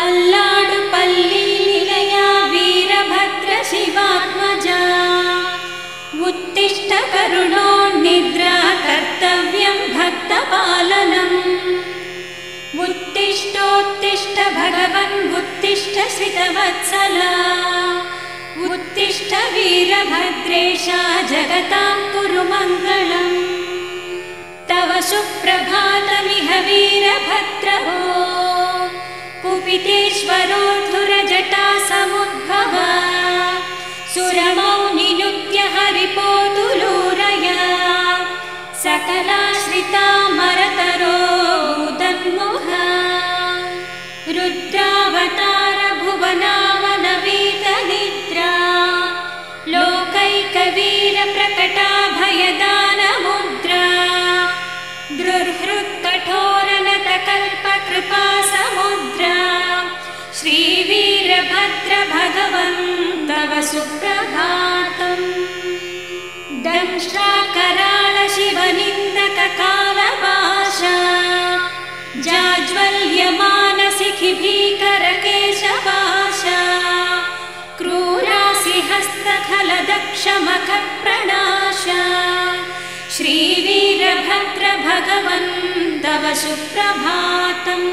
अल्लाडुपल्ली निलया वीरभद्र शिवात्मजा उत्तिष्ठ करुणो निद्रा कर्तव्यं भक्तपालनम् उत्तिष्ठोत्तिष्ठ भगवन् उत्तिष्ठ स्वितवत्सला उत्तिष्ठ वीरभद्रेशा जगतां कुरु मङ्गलम् तव सुप्रभातमिह वीरभद्र ॐ कुपितेश्वरोऽधुरजटा समुद्भव सुरमौनिनुत्य हरिपोतुलूरया सकलाश्रिता मरतरो उदन्मुहा रुद्रावतार भुवनावनवीत निद्रा लोकैकवीर प्रकटा भयदान मुद्रा दुर्हृत्कठोरनतकल्प कृपा समुद्रा श्री वीरभद्र भगवन् तव सुप्रभातम् दंष्ट्राकराल शिवनिन्दक कालपाशा जाज्वल्यमान शिखिभीकर केशपाशा क्रूरासिहस्तखल दक्षमख प्रणाशा श्री वीरभद्र भगवन् तव सुप्रभातम्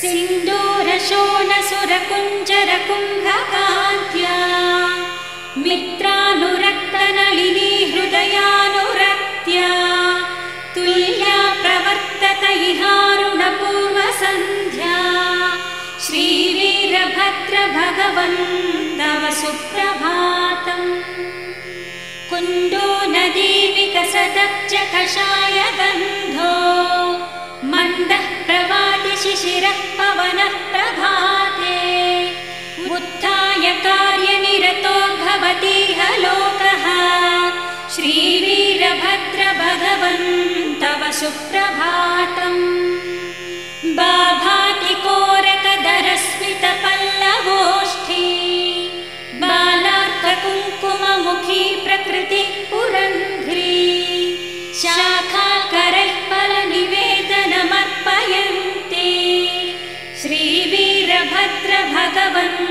सिन्दूरशोणसुरकुञ्जरकुम्भकान्त्या मित्रानुरक्तनलिनी हृदयानुरक्त्या तुल्या प्रवर्तत इहारुणपूर्वसन्ध्या श्रीवीरभद्र भगवन् तव सुप्रभातम् कुन्दो नदी विकसदब्ज कषाय गन्धो मन्दः प्रवाति शिशिरः पवनः प्रभाते उत्थाय कार्यनिरतो भवति लोकः श्रीवीरभद्र भगवन् तव सुप्रभातम् बाभाति कोरकदरस्मित पल्लवोष्ठी बालार्क कुङ्कुममुखी प्रकृति पुरन्ध्री शाखाकरैः फलनिवेदनमर्पयन्ते श्रीवीरभद्र भगवन्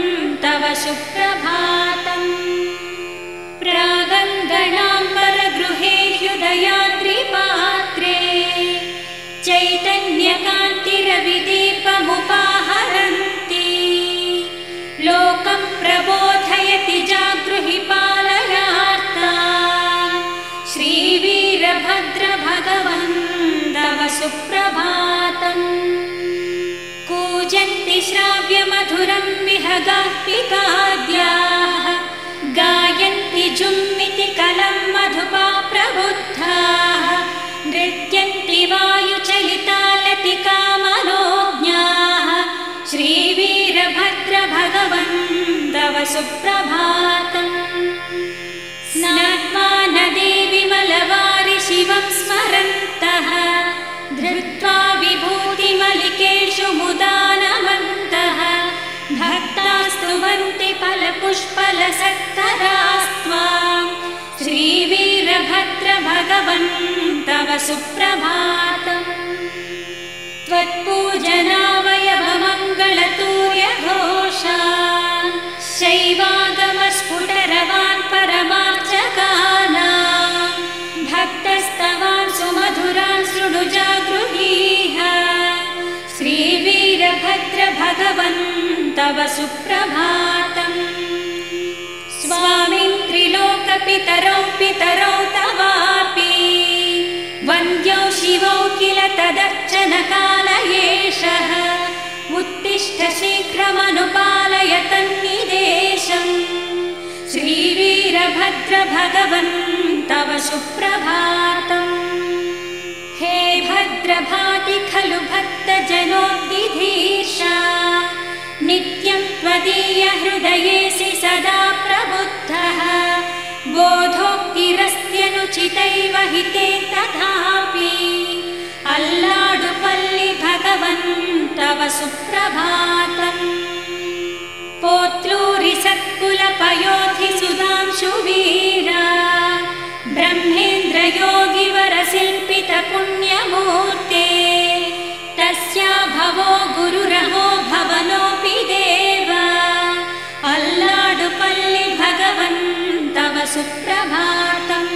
तव सुप्रभातम् प्रागङ्गणाम्बरगृहे हृदयाद्रिपात्रे चैतन्यकान्तिरविदीपमुपाहरन्ति लोकं प्रबोधयति जागृहि पालयार्ता श्रीवीरभद्र भगवन् तव सुप्रभातम् कूजन्ति श्राव्यमधुरं विहगापिकाद्याः गायन्ति जुम्मिति कलं मधुपा प्रबुद्धाः नृत्यन्ति वायुचलितालतिका मनोज्ञाः श्रीवीरभद्र भगवन् तव सुप्रभातम् स्नात्वा नदी विमलवारि शिवं स्मरन्तः धृत्वा विभूतिमलिकेषु मुदा नमन्तः भक्तास्तुवन्ति फलपुष्पलसत्करास्त्वां श्रीवीरभद्र भगवन् तव सुप्रभातम् त्वत्पूजनावयवमङ्गलतूर्यघोषा शैवागमस्फुटरवान् परमार्चकानां भक्तस्तवान् सुमधुरान् शृणु जागृहीः श्रीवीरभद्र भगवन् तव सुप्रभातम् स्वामिन् त्रिलोकपितरौ पितरौ तवापि वन्द्यौ शिवौ किल तदर्चनकाल एषः उत्तिष्ठ शीघ्रमनुपालय तन्निदेशम् श्रीवीरभद्र भगवन् तव सुप्रभातम् हे भद्रभाति खलु भक्तजनोद्दिधीर्षा नित्यं त्वदीय हृदयेऽसि सदा प्रबुद्धः बोधोक्तिरस्त्यनुचितैव हिते तथापि अल्लाडुपल्लि भगवन् तव सुप्रभातम् पोत्लूरिसत्कुलपयोधिसुधांशुवीरा ब्रह्मेन्द्रयोगिवरशिल्पितपुण्यमो मूर्ते तस्या भवो गुरुरहो भवनोपि देवा अल्लाडुपल्लि भगवन् तव सुप्रभातम्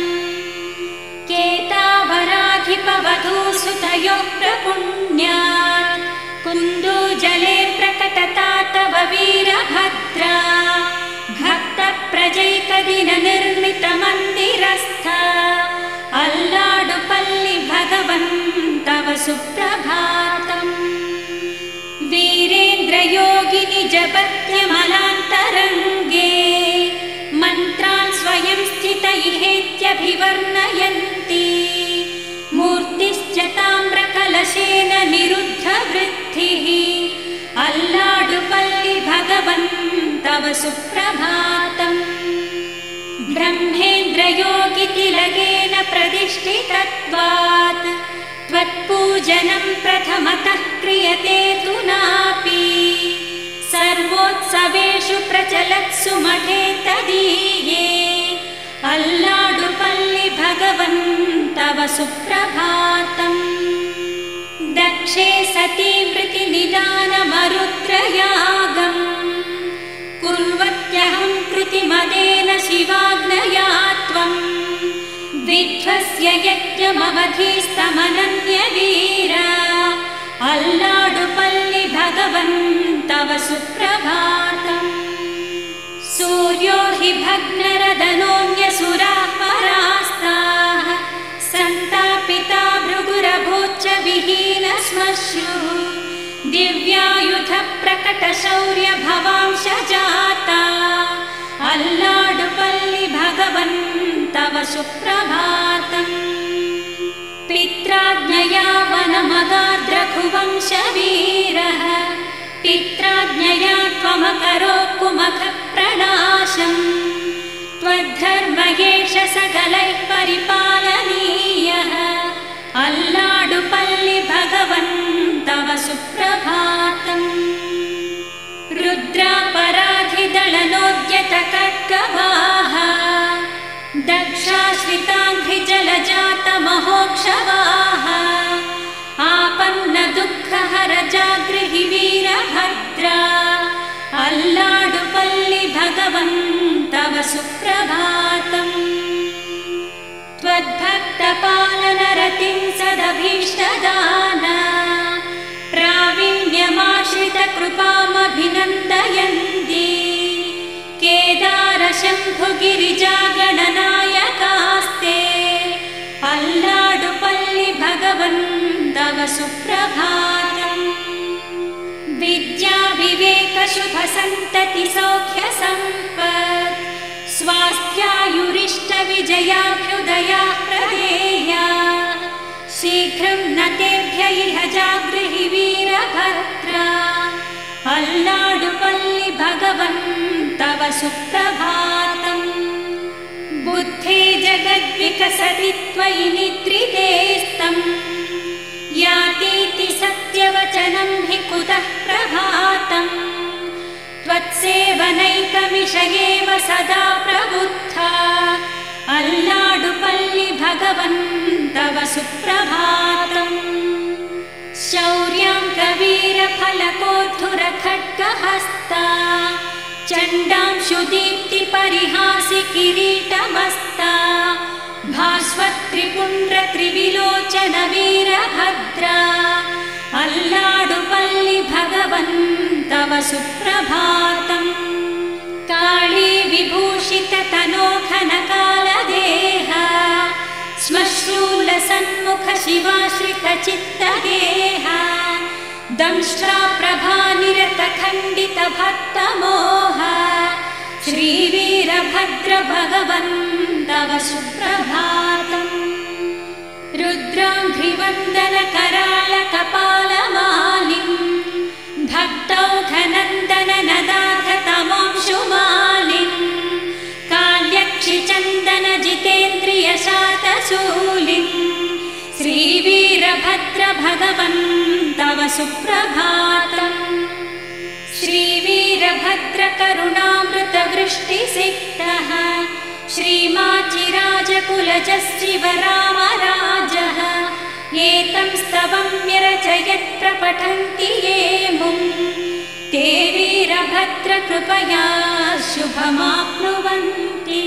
केतावराधिपवधू सुतयो प्रपुण्यात् कुन्दू जले प्रकटता तव वीरभद्रा भक्त प्रजैकदिन निर्मित मन्दिरस्था अल्लाडुपल्लि भगवन् तव सुप्रभातम् वीरेन्द्रयोगिनि जपत्यमलान्तरङ्गे मन्त्रान् स्वयं स्थितैहेत्यभिवर्णयन्ति मूर्तिश्च ताम्रकलशेन निरुद्धवृद्धिः अल्लाडुपल्लि भगवन् तव सुप्रभातम् ब्रह्मेन्द्रयोगितिलकेन प्रतिष्ठितत्वात् त्वत्पूजनं प्रथमतः क्रियते तु नापि सर्वोत्सवेषु प्रचलत्सु मठे तदीये अल्लाडुपल्लि भगवन् तव सुप्रभातम् दक्षे सति वृत्तिनिदानमरुद्रयागम् कुर्वत्यहं कृतिमदेन शिवाग्नया त्वं विध्वस्य यज्ञमवधिस्तमनन्यवीरा अल्लाडुपल्लि भगवन् तव सुप्रभातम् सूर्यो हि भग्नरदनोऽन्यसुराः परास्ताः सन्तापिता भृगुरभूच्च विहीनश्मश्रुः दिव्यायुधप्रकटशौर्यभवांश जाता अल्लाडुपल्लि भगवन् तव सुप्रभातम् पित्राज्ञया वनमगाद्रघुवंशवीरः पित्राज्ञया त्वमकरो कुमखप्रणाशम् त्वद्धर्मयेष सकलैः परिपालनीयः अल्लाडुपल्लि भगवन् तव सुप्रभातम् रुद्रापराधिदलनोद्यतकर्कवाः दक्षाश्रिताङ्घ्रिजलजातमहोक्षवाः आपन्नदुःखहरजागृहि वीरभद्रा अल्लाडुपल्लि भगवन् तव सुप्रभातम् त्वद्भक्तपालनरतिं सदभीष्टदाना प्रावीण्यमाश्रितकृपामभिनन्दयन्ति केदारशम्भुगिरिजागणनायकास्ते अल्लाडुपल्लि भगवन् तव सुप्रभातम् विद्याविवेकशुभसन्ततिसौख्यसम्पत् स्वास्थ्यायुरिष्टविजयाभ्युदया प्रदेया शीघ्रं न तेभ्य इह जागृहि वीरभद्रा अल्लाडुपल्लि भगवन् तव सुप्रभातम् बुद्धे जगद्विकसति त्वयि निद्रितेस्तम् यातीति सत्यवचनं हि कुतः प्रभातम् त्वत्सेवनैकविषयेव सदा प्रबुद्धा अल्लाडुपल्लि भगवन् तव सुप्रभातम् शौर्याङ्गवीरफलकोद्धुरखड्गहस्ता चण्डांशुदीप्तिपरिहासि किरीटमस्ता भास्वत्त्रिपुण्ड्रत्रिविलोचनवीरभद्रा अल्लाडुपल्लि भगवन् तव सुप्रभातम् कालीविभूषिततनोघनकालदेहा श्मश्रूलसन्मुखशिवाश्रितचित्तगेहा दंष्ट्राप्रभानिरतखण्डितभक्तमोहा श्रीवीरभद्र भगवन् तव सुप्रभातम् रुद्राङ्घ्रिवन्दनकरालकपालमालिं भक्तौघनन्दननदाघतमांशुमालिं काल्यक्षिचन्दनजितेन्द्रियशातशूलिं श्रीवीरभद्र भगवन् तव सुप्रभातम् श्रीवीरभद्रकरुणामृतवृष्टिसिक्तः श्रीमाचिराजकुलजश्चिवरामराजः एतं सौरवं रचयत् प्रपठन्ति ये मुं ते वीरभद्र कृपया शुभमाप्नुवन्ति।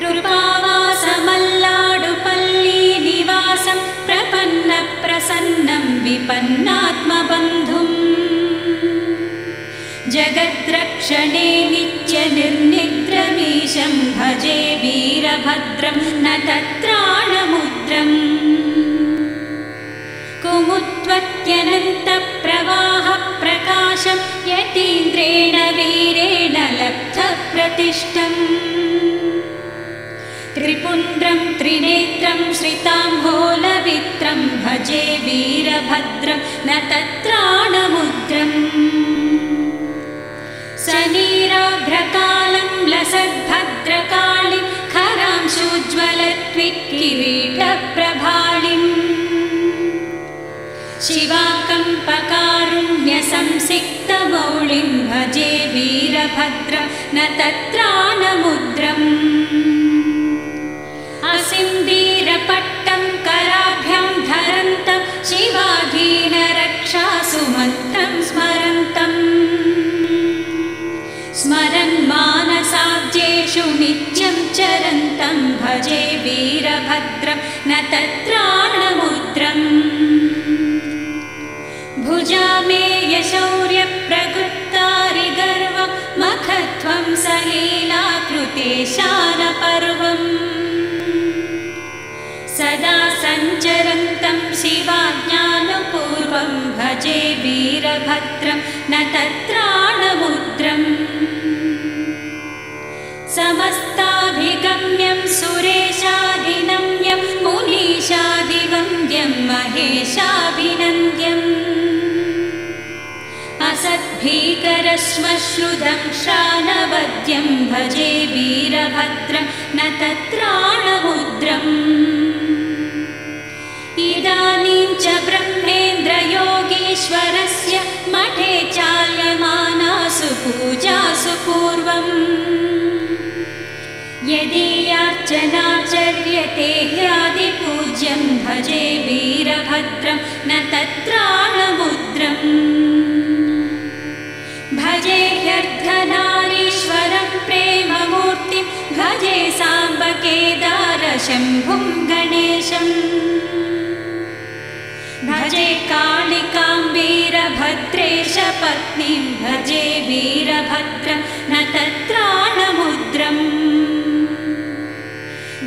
कृपावासमल्लाडुपल्ली निवासं प्रपन्न प्रसन्नं विपन्नात्मबन्धुम् जगद्रक्षणे नित्यनिर्निद्रमीशं भजे वीरभद्रं न तत्राणमुद्रम्। कुमुद्वत्यनन्तप्रवाहप्रकाशं यतीन्द्रेण वीरेण लब्धप्रतिष्ठम्। त्रिपुण्ड्रं त्रिनेत्रं श्रिताम्भोलवित्रं भजे वीरभद्रं न तत्राणमुद्रम्। सनीराभ्रकालं लसद्भद्रकालिं खरांशुज्ज्वलत्विक्किरीटप्रभालिम्। शिवाकम्पकारुण्यसंसिक्तमौलिं भजे वीरभद्रं न तत्राणमुद्रम्। असिंधीरपट्टं कराभ्यां धरन्तं शिवाधीनरक्षासुमन्त्रं स्मरन्तम्। स्मरन् मानसाब्जेषु नित्यं चरन्तं भजे वीरभद्रं न तत्राणमुद्रम्। भुजामेय शौर्यप्रगुप्तारि गर्व मखत्वं सलीलाकृते शानपर्वम्। सदा सञ्चरन्तं शिवाज्ञानपूर्वं भजे वीरभद्रं न तत्राणमुद्रम्। समस्ताभिगम्यं सुरेशादिनम्यं मुनीशादिवन्द्यं महेशाभिनन्द्यम्। असद्भीकरश्मश्रुतं श्रानवद्यं भजे वीरभद्रं न तत्राणमुद्रम्। इदानीं च ब्रह्मेन्द्रयोगीश्वरस्य मठे चाल्यमानासु पूजासु पूर्वम्। यदीयार्चनाचर्यते ह्यादिपूज्यं भजे वीरभद्रं न तत्राणमुद्रम्। भजे ह्यर्धनारीश्वरं प्रेममूर्तिं भजे साम्बकेदारशम्भुं गणेशम्। भजे कालिकां वीरभद्रेश पत्नीं भजे वीरभद्रं न तत्राणमुद्रम्।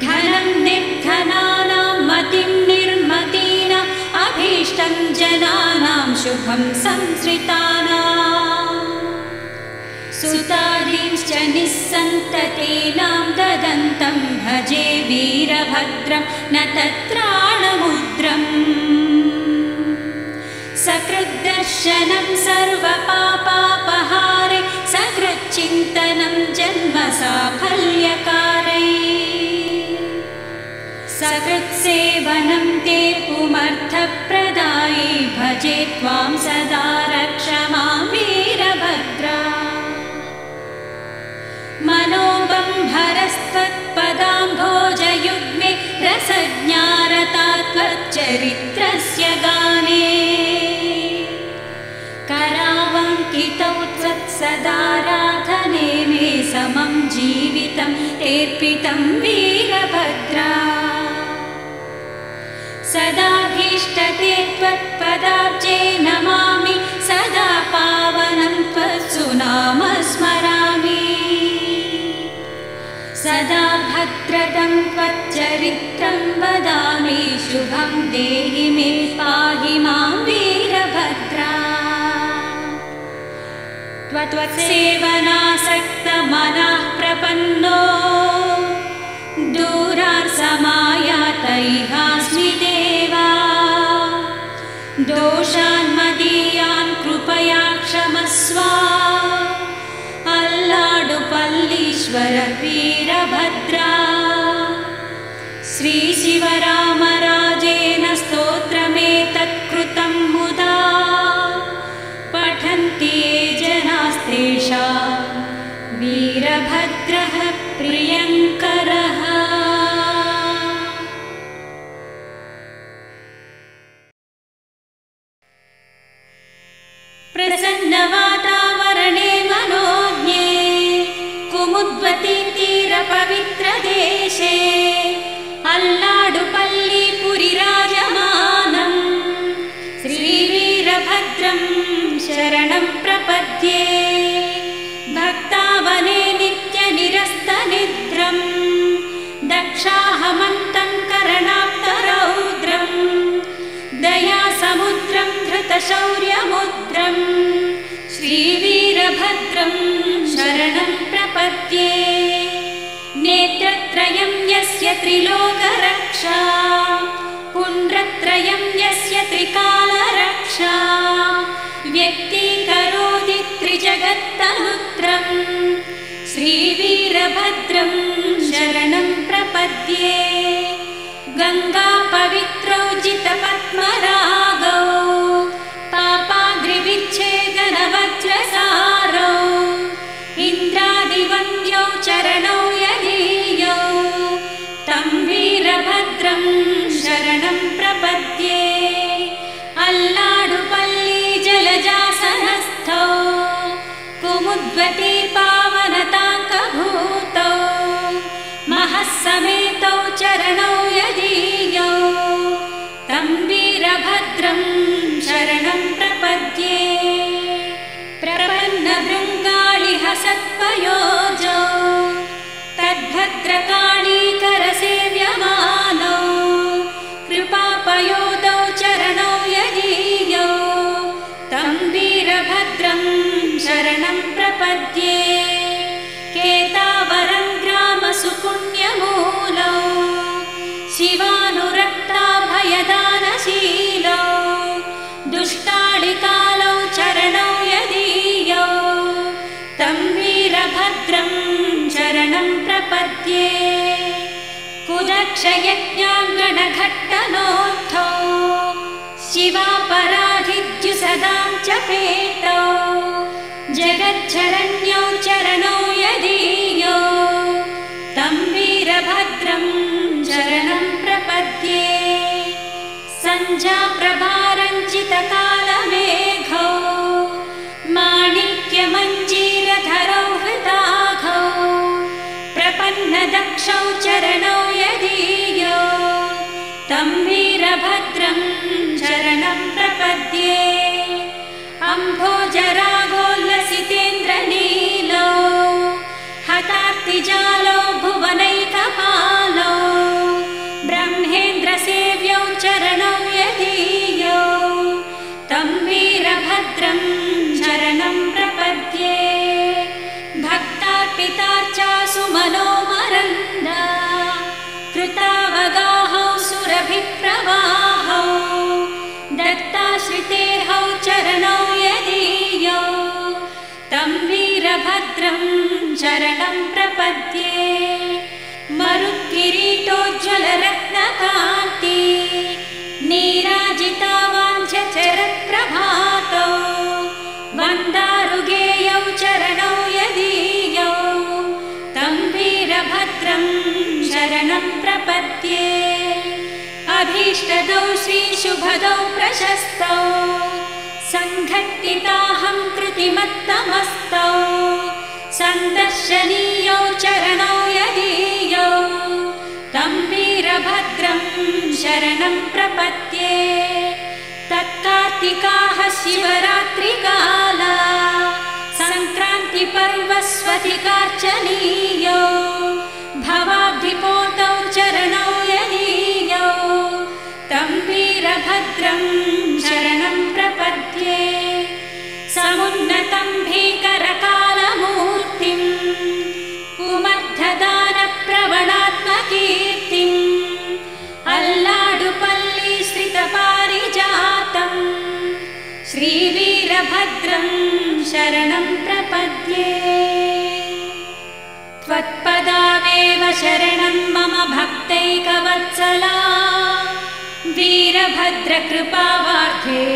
धनं निर्धनानां मतिं निर्मतीनाम् अभीष्टं जनानां शुभं संश्रितानाम्। सुतादींश्च निःसन्ततीनां ददन्तं भजे वीरभद्रं न तत्राणमुद्रम्। सकृद्दर्शनं सर्वपापापहारे सकृच्चिन्तनं जन्मसाफल्यकारे। सकृत्सेवनं ते पुमर्थप्रदायि भजे त्वां सदा रक्ष मां वीरभद्रा। मनोबम्भरस्त्वत्पदाम्भोजयुग्मे रसज्ञारता त्वच्चरित्रस्य गाने। करावङ्कितौ त्वत्सदाराधने मे समं जीवितं तेऽर्पितं वीरभद्रा। सदाभीष्टते त्वत्पदाब्जे नमामि सदा पावनं त्वत्सुनाम स्मरामि। सदा भद्रदं त्वच्चरित्रं वदामि शुभं देहि मे पाहि मां वीरभद्रा। त्वत्सेवनासक्तमनः प्रपन्नो दूरार्समायात इहास्मि देवा। दोषान् मदीयान् कृपया क्षमस्व अल्लाडुपल्लीश्वर वीरभद्रा। श्रीशिवरामराजेन स्तोत्रमेतत्कृतं मुदा पठन्ति ये जनास्तेषाम्। सामन्तं करणाब्धरौद्रं दयासमुद्रं धृतशौर्यमुद्रं श्रीवीरभद्रं शरणं प्रपद्ये। नेत्रत्रयं यस्य त्रिलोकरक्षा पुण्ड्रत्रयं यस्य त्रिकालरक्षा व्यक्तीकरोति त्रिजगत्तनुत्रं श्रीवीरभद्रं शरणं प्रपद्ये। गङ्गापवित्रौ जितपद्मरागौ पापाग्निविच्छेदनवज्रसारौ इन्द्रादिवन्द्यौ चरणौ यदीयौ तं वीरभद्रं शरणं प्रपद्ये। अल्लाडुपल्ली जलजासनस्थौ कुमुद्वती पावनताकभूतौ महस्समेतौ चरणौ यदीयौ तं वीरभद्रं शरणं प्रपद्ये। प्रपन्नभृङ्गालिहसत्वयोजौ तद्भद्रकाणीकरसेव्यमानौ कृपापयोदौ चरणौ यदीयौ तं वीरभद्रं शरणं प्रपद्ये। केतावरं ग्रामसुपुण्यमूलौ शिवानुरक्ताभयदानशीलौ दुष्टाडिकालौ चरणौ यदीयौ तं वीरभद्रं शरणं प्रपद्ये। कुदक्षयज्ञाङ्गणघट्टनोद्धौ शिवापराधिद्युसदां च पेतौ जगच्छरण्यौ चरणौ यदीयौ तं वीरभद्रं शरणं प्रपद्ये। सञ्जाप्रभारञ्जितकालमेघौ माणिक्यमञ्जीरधरौ हृताघौ प्रपन्नदक्षौ चरणौ यदीयौ तं वीरभद्रं शरणं प्रपद्ये। अम्भोजरागोल्लसितेन्द्रनीलौ हतार्तिजालौ भुवनैकपालौ ब्रह्मेन्द्रसेव्यौ चरणौ यदीयौ तं वीरभद्रं शरणं प्रपद्ये। भक्तार्पितार्चा सुमनोमरन्दा कृतावगाहौ सुरभिप्रवाहौ दत्ताश्रितेहौ चरणौ यदीयौ तं वीरभद्रं शरणं प्रपद्ये। मरुत्किरीटोज्ज्वलरत्नकान्ति नीराजितावाञ्छचरप्रभातौ मन्दारुगेयौ चरणौ यदीयौ तं वीरभद्रं शरणं प्रपद्ये। अभीष्टदौ श्रीशुभदौ प्रशस्तौ सङ्घट्टिताहं कृतिमत्तमस्तौ सन्दर्शनीयौ चरणौ यदीयौ तं वीरभद्रं शरणं प्रपद्ये। तत्कार्तिकाः शिवरात्रिकाला सङ्क्रान्तिपर्वस्वतिकार्चनीयौ भवाब्धिपोतौ चरणौ यदीयौ तं वीरभद्रं शरणं प्रपद्ये। समुन्नतं भीकरकालमूर्तिं कुमद्धदानप्रवणात्मकीर्तिं अल्लाडुपल्ली श्रितपारिजातं श्रीवीरभद्रं शरणं प्रपद्ये। त्वत्पदावेव शरणं मम भक्तैकवत्सला वीरभद्रकृपावार्धे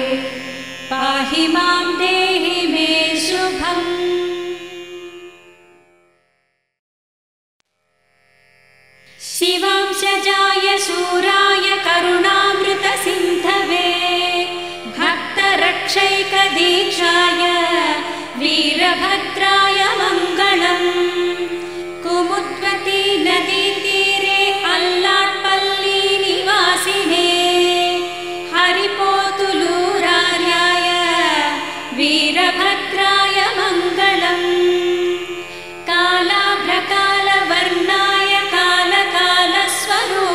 पाहि मां देहि मे शुभम्। शिवांशजाय शूराय करुणामृतसिन्धवे भक्तरक्षैकदीक्षाय वीरभद्राय मङ्गलम्। कुमुद्वती नदीतीरे अल्लाडुपल्ली निवासिने हरिपोतुलूरार्याय वीरभद्राय मङ्गलम्। कालाभ्रकालवर्णाय कालकालस्वरूप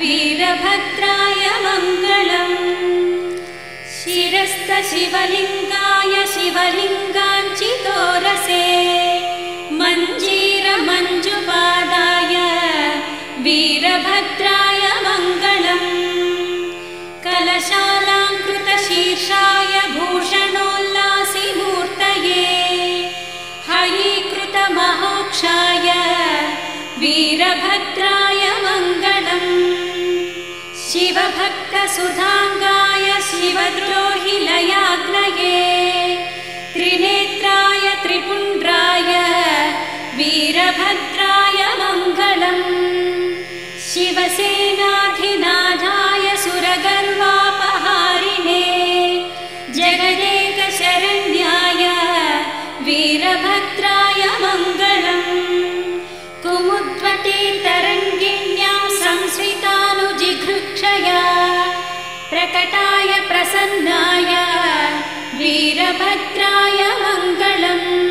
वीरभद्राय मंगलम्। शिरस्थ शिवलिंगाय शिवलिंगांचितोरसे मंजीर मंजुपादाय वीरभद्राय मंगलम्। कलशालांकृत शीर्षाय भूषणोल्लासी मूर्तये हयीकृत महोक्षाय वीरभद्राय मंगलम्। शिवभक्त सुधांगाय शिवद्रोहि लयाग्नये त्रिनेत्राय त्रिपुंड्राय वीरभद्राय मंगलम्। शिवसेनाधिनाथाय सुरगर्वापहारिणे जगदेक शरण्याय वीरभद्राय मंगलम्। कुमुद्वती तरंगिण्यां संस्थितानुजिघृक्षया प्रकटाय प्रसन्नाय वीरभद्राय मंगलम्।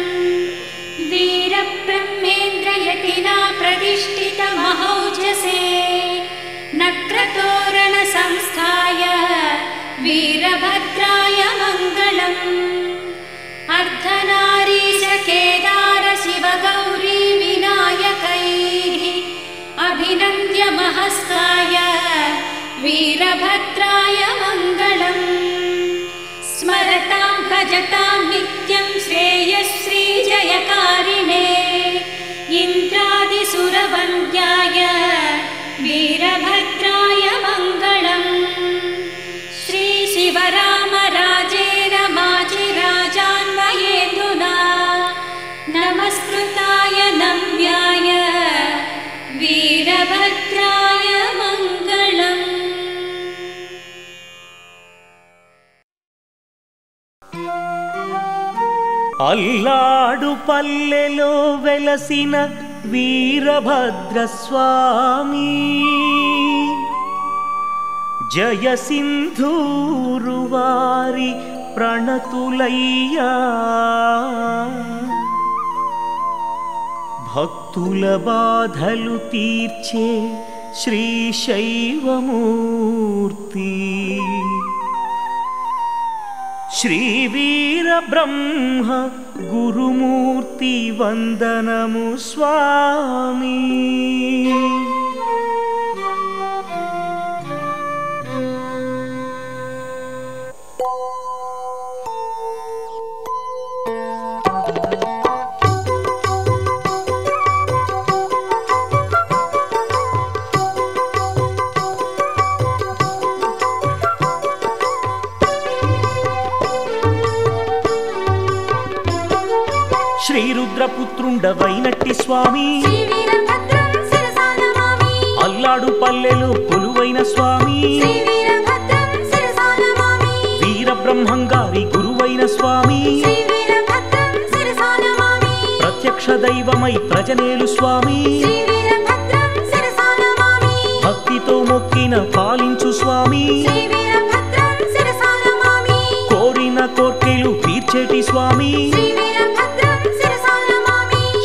वीरब्रह्मेन्द्रयतिना प्रतिष्ठित महौजसे नक्रतोरण संस्थाय वीरभद्राय मंगलम्। अर्धनारीश केदार शिवगौरी विनायकैः अभिनन्द्य महस्ताय वीरभद्राय मंगलम्। स्मरतां भजतां नित्यं श्रेयश्री जयकारिणे इन्द्रादिसुरवन्द्याय वीरभद्राय मंगलम्। श्री शिवराम राजेन माचिराजान्वयेन्दुना नमस्कृताय नम्याय वीरभद्राय मंगलम्। అల్లాడుపల్లెలో వెలసిన వీరభద్రస్వామి జయసింధూరు వారి ప్రణతులయ్యా భక్తుల బాధలు తీర్చే శ్రీశైవమూర్తి श्री वीर ब्रह्म गुरुमूर्ति वंदनमु स्वामी। పుత్రుండవైనట్టి స్వామి అల్లాడు పల్లెలు కొలువైన స్వామి వీర బ్రహ్మంగారి గురువైన స్వామి ప్రత్యక్ష దైవమై ప్రజనేలు స్వామి భక్తితో మొక్కిన పాలించు స్వామి కోరిన కోర్కెలు తీర్చేటి స్వామి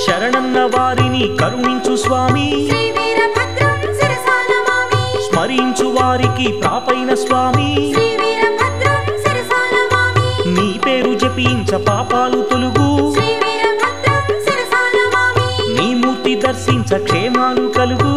శరణన్న వారిని కరుణించు స్వామి స్మరించు వారికి ప్రాపైన స్వామి నీ పేరు జపించ పాపాలు తొలుగు నీ మూర్తి దర్శించ క్షేమాలు కలుగు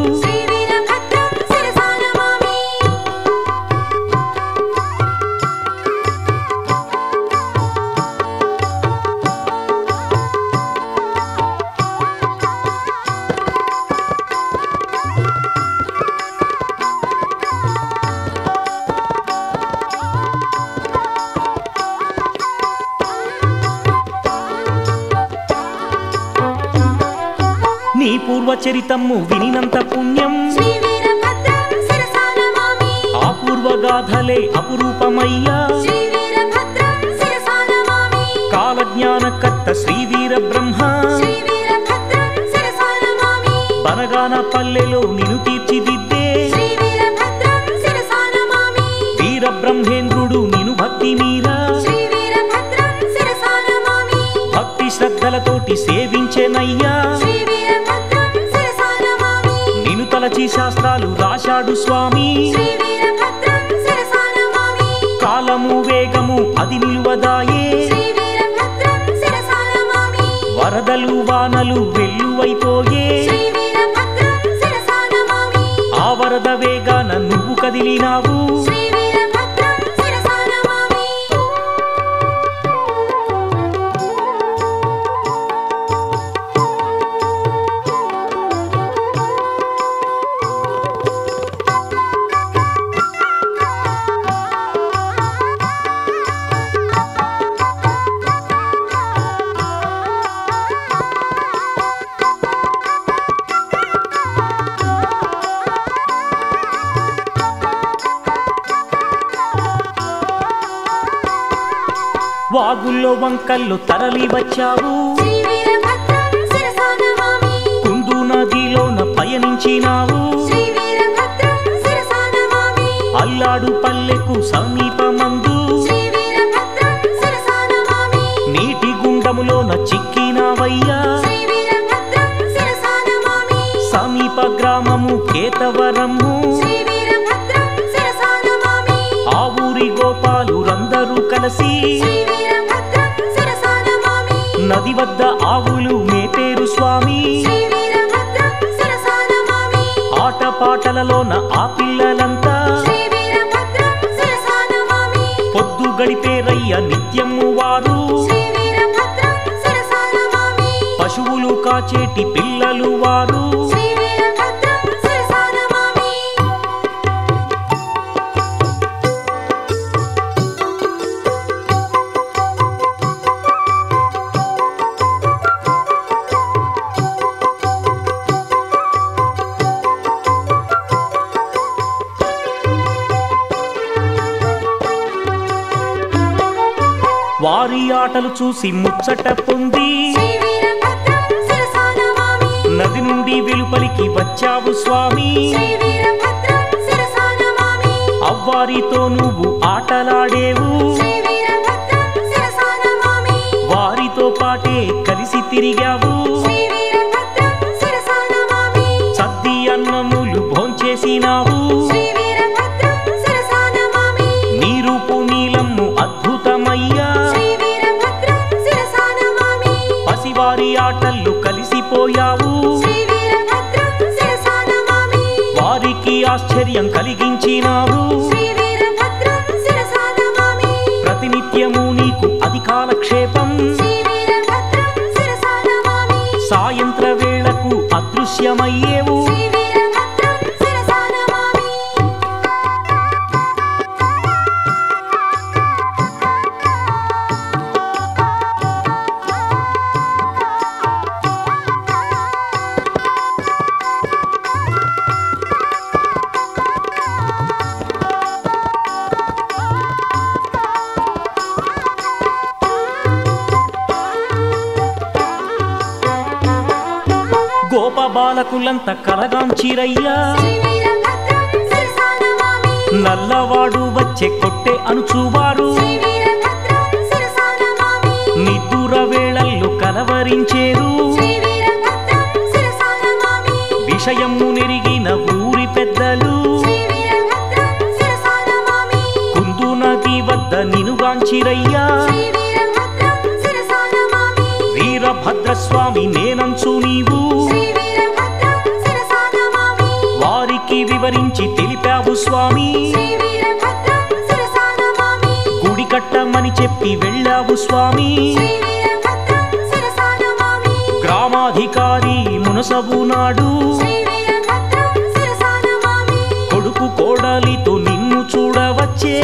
చరితము వినినంత పుణ్యం అపూర్వ గాథలే అపురూపమయ్యా కాలజ్ఞాన కర్త శ్రీ వీర బ్రహ్మ సిరసాన పల్లెలో నిను తీర్చిదిద్దే శ్రీ వీరభద్రం సిరసాన మామి వీరబ్రహ్మేంద్రుడు నిను భక్తి మీరా శ్రీ వీరభద్రం సిరసాన మామి భక్తి శ్రద్ధలతోటి సేవించెనయ్యా శ్రీ వీరభద్రం సిరసాన మామి నిను తలచి శాస్త్రాలు రాశాడు స్వామి శ్రీ వీరభద్రం సిరసాన మామి కాలము వేగము అది నిలువదాయే వరదలు వానలు వెల్లువైపోయే శ్రీ వీరభద్రం శిరసాన మామి ఆ వరద వేగాన నువ్వు కదిలినావు శ్రీ వీరభద్రం శిరసాన మామి వాగుల్లో వంకల్లో తరలి వచ్చావు శ్రీ వీరభద్రం శిరసాన మామి కుందు నదిలోన పయనించినావు శ్రీ వీరభద్రం శిరసాన మామి అల్లాడు పల్లెకు సమీపమందు శ్రీ వీరభద్రం శిరసాన మామి నీటి గుండములోన చిక్కినావయ్యా శ్రీ వీరభద్రం శిరసాన మామి సమీప గ్రామము కేతవరము శ్రీ వీరభద్రం శిరసాన మామి ఆ ఊరి గోపాలు రందరూ కలిసి నది వద్ద ఆవులు మేపేరు స్వామి శ్రీ వీరభద్రం శిరసాన మామి ఆటపాటలలోన ఆ పిల్లలంతా శ్రీ వీరభద్రం శిరసాన మామి పొద్దు గడిపేరయ్య నిత్యము వారు శ్రీ వీరభద్రం శిరసాన మామి పశువులు కాచేటి పిల్లలు వారు శ్రీ వీరభద్రం శిరసాన మామి వారి ఆటలు చూసి ముచ్చట పొంది శ్రీ వీరభద్రం శిరసాన మామి నది నుండి వెలుపలికి వచ్చావు స్వామి శ్రీ వీరభద్రం శిరసాన మామి అవ్వారితో నువ్వు ఆటలాడేవు శ్రీ వీరభద్రం శిరసాన మామి వారితో పాటే కలిసి తిరిగావు శ్రీ వీరభద్రం శిరసాన మామి సద్ది అన్నములు భోంచేసినావు శ్రీ వీరభద్రం శిరసాన మామి నీ రూపు నీలము అద్భుతమయ్యా వారి ఆటలు కలిసిపోయావు శ్రీ వీరభద్రం శిరసాన మామి వారికి ఆశ్చర్యం కలిగించినావు శ్రీ వీరభద్రం శిరసాన మామి ప్రతినిత్యము నీకు అధికాలక్షేపం శ్రీ వీరభద్రం శిరసాన మామి సాయంత్ర వేళకు అదృశ్యమయ్యేవు శ్రీ వీరభద్రం శిరసాన మామి బాలకులంత కలగాంచిరయ్యా శ్రీ వీరభద్రం శిరసాన మామి నల్లవాడు వచ్చే కొట్టే అనుచువారు శ్రీ వీరభద్రం శిరసాన మామి నిద్దుర వేళల్లో కలవరించేరు శ్రీ వీరభద్రం శిరసాన మామి విషయము నెరిగిన ఊరి పెద్దలు శ్రీ వీరభద్రం శిరసాన మామి కుందు నది వద్ద నినుగాంచిరయ్యా శ్రీ వీరభద్రం శిరసాన మామి వీరభద్రస్వామి నేనంచు నీవు వారికి వివరించి తెలిపావు స్వామి శ్రీ వీరభద్రం శిరసాన మామి గుడి కట్టమని చెప్పి వెళ్ళావు స్వామి శ్రీ వీరభద్రం శిరసాన మామి గ్రామాధికారి మునసబు నాడు శ్రీ వీరభద్రం శిరసాన మామి కొడుకు కోడలితో నిన్ను చూడవచ్చే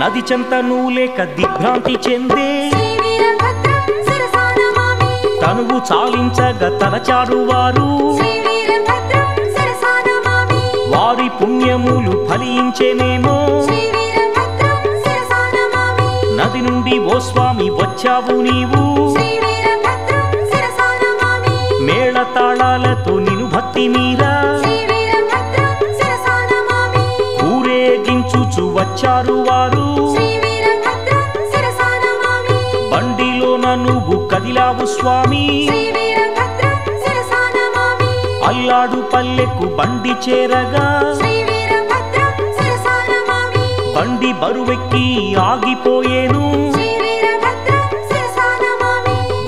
నది చెంత నూలేక దిగ్భ్రాంతి చెందే తనువు చాలించగ తలచాడు వారు వారి పుణ్యములు ఫలించేనేమో నది నుండి ఓ స్వామి వచ్చావు నీవు మేళ తాళాలతో నిను భక్తి మీరా వచ్చారు వారు బండిలోన నువ్వు కదిలావు స్వామి అల్లాడు పల్లెకు బండి చేరగా బండి బరువెక్కి ఆగిపోయేను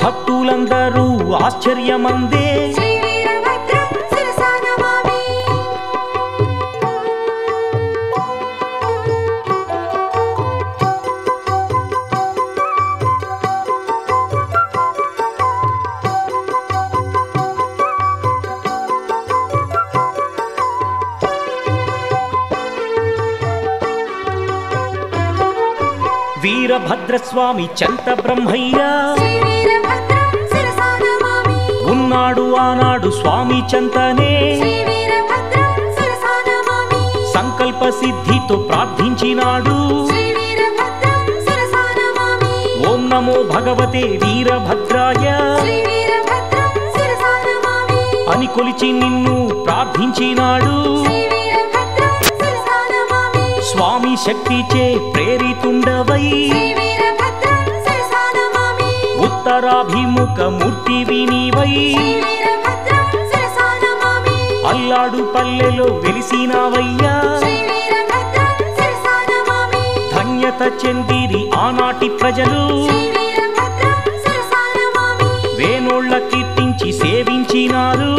భక్తులందరూ ఆశ్చర్యమందే వీరభద్రస్వామి చంత బ్రహ్మయ్య ఉన్నాడు ఆనాడు స్వామి చంతనే సంకల్ప సిద్ధితో ప్రార్థించినాడు ఓం నమో భగవతే వీరభద్రాయ అని కొలిచి నిన్ను ప్రార్థించినాడు स्वामी शक्ति चे प्रेरितुंडवै उत्तराभिमुख मूर्ति विनीवै अल्लाडु पल्लेलो वेलिसिनावय्या धन्यत चेंदिरी आनाटी प्रजलु वेनोल्ल कीर्तिंची सेविंचिनारु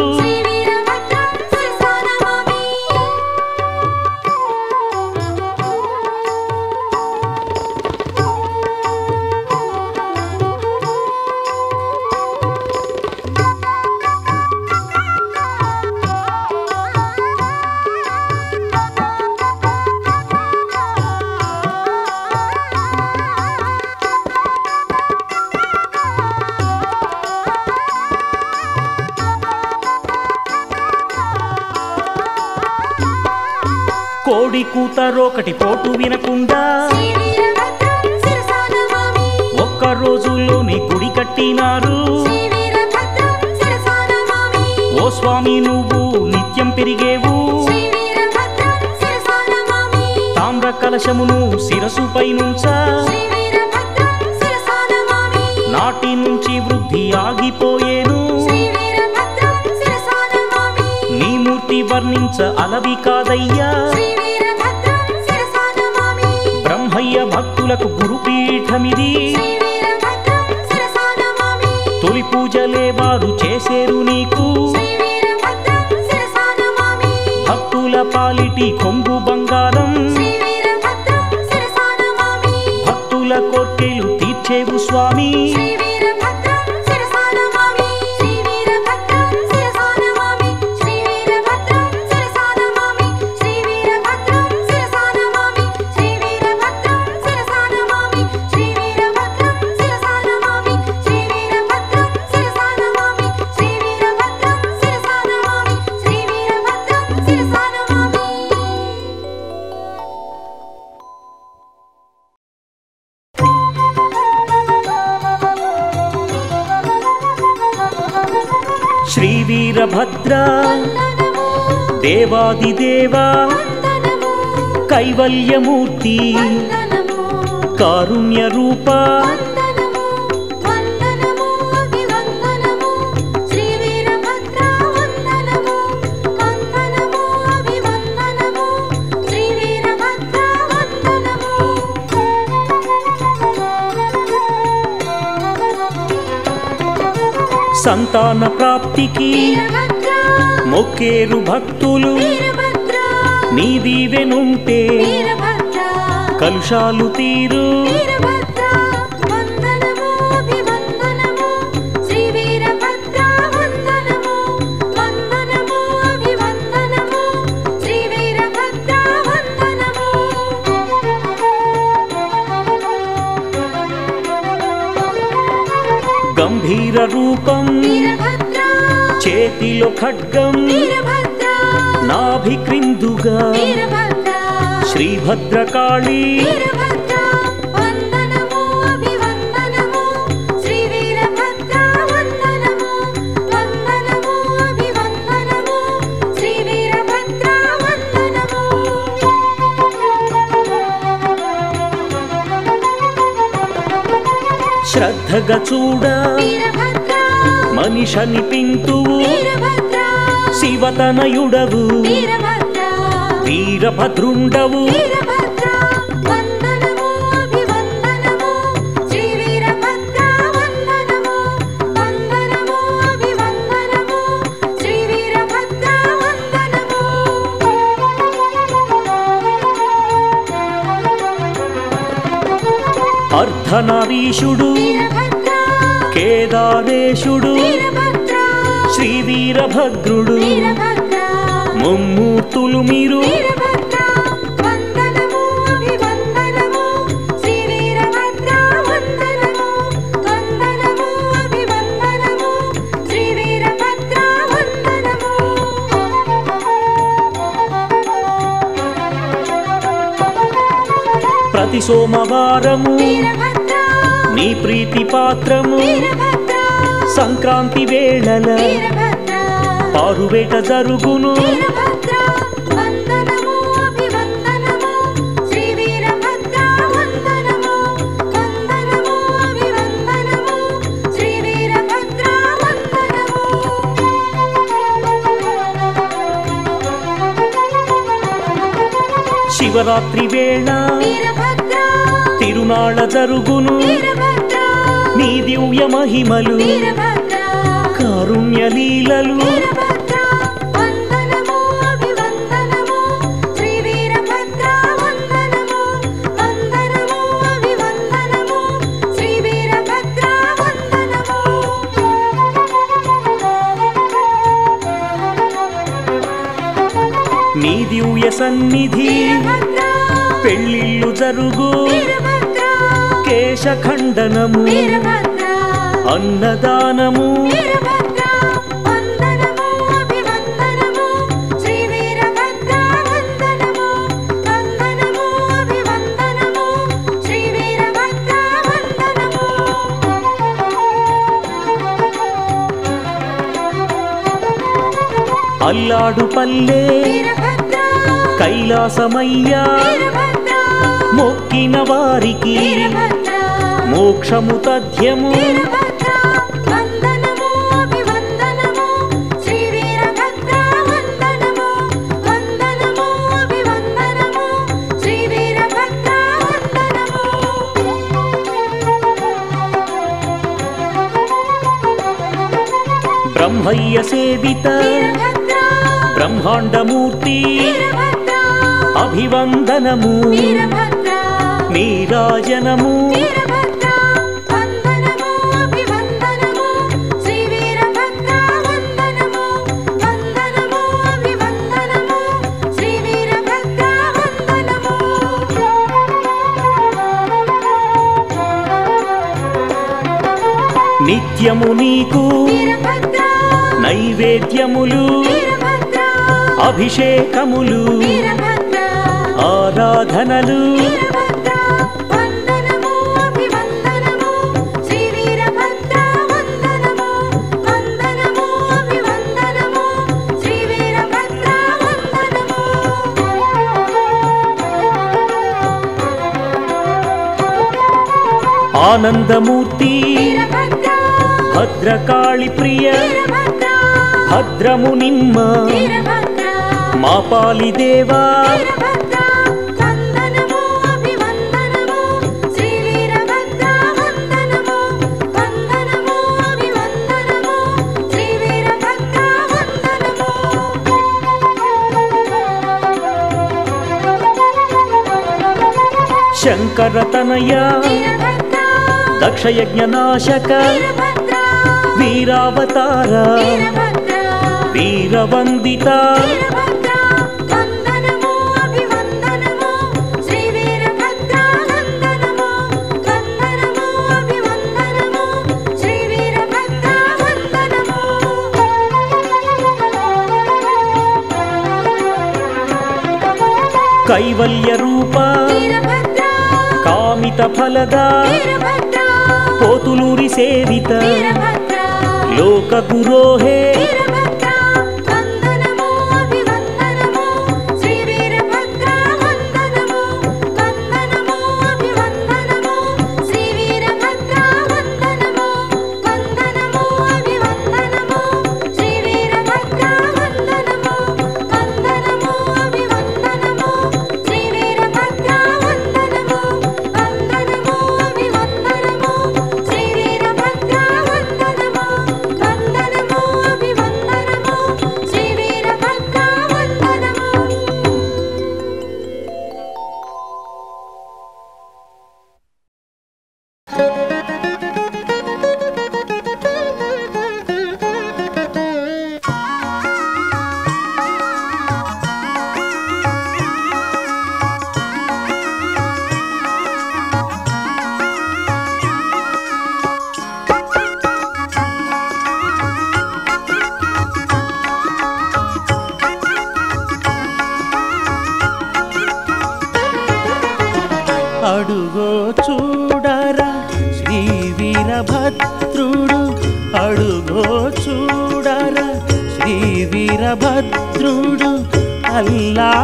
కూతరోకటి పోటు వినకుండా ఒక్క రోజులోనే గుడి కట్టినారు ఓ స్వామి నువ్వు నిత్యం పెరిగేవు తామ్ర కలశమును శిరసుపై నుంచా నాటి నుంచి వృద్ధి ఆగిపోయేను నీ మూర్తి వర్ణించ అలవి కాదయ్యా బ్రహ్మయ్య భక్తులకు గురుపీఠమిది తొలి పూజలే వారు చేసేరు నీకు భక్తుల పాలిటి కొంగు బంగారం భక్తుల కోర్కెలు తీర్చేవు స్వామి वीरभद्रा देवादिदेवा कैवल्यमूर्ति कारुण्यरूपा संतान प्राप्ति की मोकेरु भक्तुलु नी दीवेनुंटे कलुषालु तीरु గంభీర రూపం వీరభద్రా చేతిలో ఖడ్గం వీరభద్రా నాభి క్రిందుగా వీరభద్రా శ్రీ భద్రకాళి వీరభద్రా వందనము అభివందనము శ్రీ వీరభద్రా వందనము వందనము అభివందనము శ్రీ వీరభద్రా వందనము శ్రద్ధగా చూడ వీరభద్రా మనిషిని పింతువు వీరభద్రా శివతనయుడవు వీరభద్రా వీరభద్రుండవు వీరభద్రా వందనము అభివందనము శ్రీ వీరభద్రా వందనము వందనము అభివందనము శ్రీ వీరభద్రా వందనము అర్ధనారీషుడు వీరభద్రా కేదారేశుడు వీరభద్రా శ్రీ వీరభద్రుడు వీరభద్రా ముమ్మూర్తులు మీరు వీరభద్రా వందనము అభివందనము శ్రీ వీరభద్రా వందనము వందనము అభివందనము శ్రీ వీరభద్రా వందనము ప్రతి సోమవారము వీరభద్రా నీ ప్రీతి పాత్రము వీరభద్రా సంక్రాంతి వేళల వీరభద్రా పారువేట జరుగును శివరాత్రి వేళ వీరభద్రా తిరునాళ జరుగును వీరభద్రా నీ దివ్య మహిమలు వీరభద్రా కారుణ్య లీలలు వీరభద్రా వందనము అభివందనము శ్రీ వీరభద్రా వందనము వందనము అభివందనము శ్రీ వీరభద్రా వందనము నీ దివ్య సన్నిధి పెళ్ళిళ్ళు జరుగు వీరభద్రా కేశఖండనము వీరభద్రా అన్నదానము వీరభద్రా వందనము అభివందనము శ్రీ వీరభద్రా వందనము వందనము అభివందనము శ్రీ వీరభద్రా వందనము అల్లాడుపల్లె వీరభద్రా కైలాసమయ్యా మొక్కిన వారికి మోక్షము తథ్యము వందనము అభివందనము శ్రీ వీరభద్రా వందనము వందనము అభివందనము శ్రీ వీరభద్రా వందనము బ్రహ్మయ్య సేవిత వీరభద్రా బ్రహ్మాండమూర్తి వీరభద్రా అభివందనము వీరభద్రా నీరాజనము నిత్యము నీకు వీరభద్రా నైవేద్యములు వీరభద్రా అభిషేకములు వీరభద్రా ఆరాధనలు వీరభద్రా వందనము అభివందనము శ్రీ వీరభద్రా వందనము వందనము అభివందనము శ్రీ వీరభద్రా వందనము ఆనందమూర్తి భద్రకాళి ప్రియ భద్రము నిమ్మ మా పాలి దేవా శంకరతనయ దక్షయజ్ఞనాశక వీరావతార వీరవందిత వందనము అభివందనము శ్రీ వీరభద్రా వందనము వందనము అభివందనము శ్రీ వీర कैवल्य रूप कामित फलद पोतुलूरी सेवित लोक गुरो हे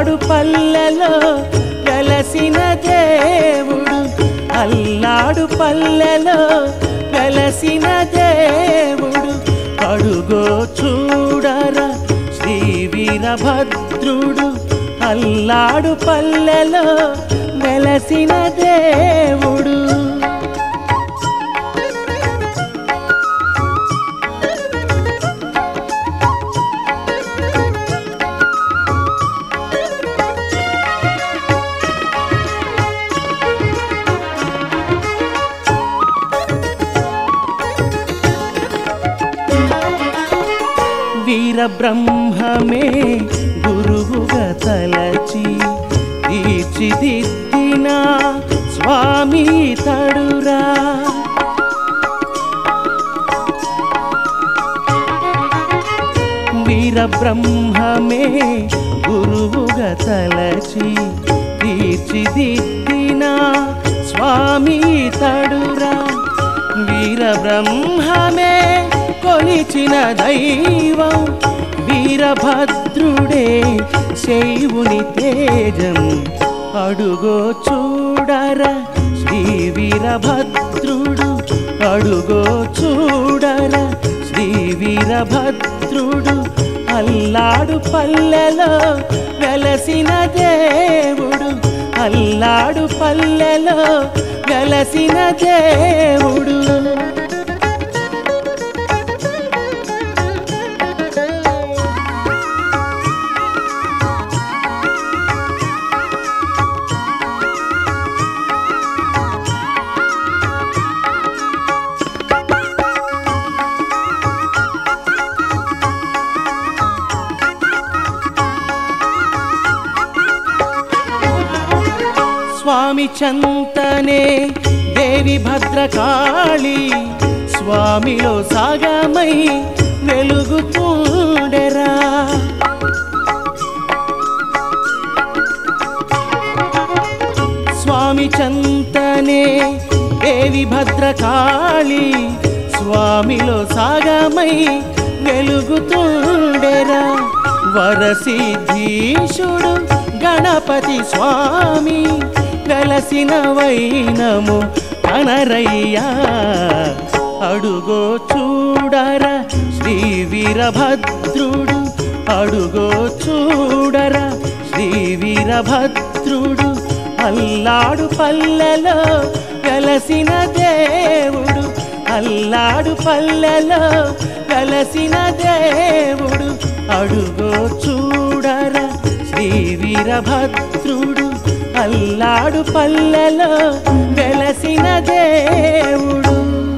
అల్లాడు పల్లెలో వెలసిన దేవుడు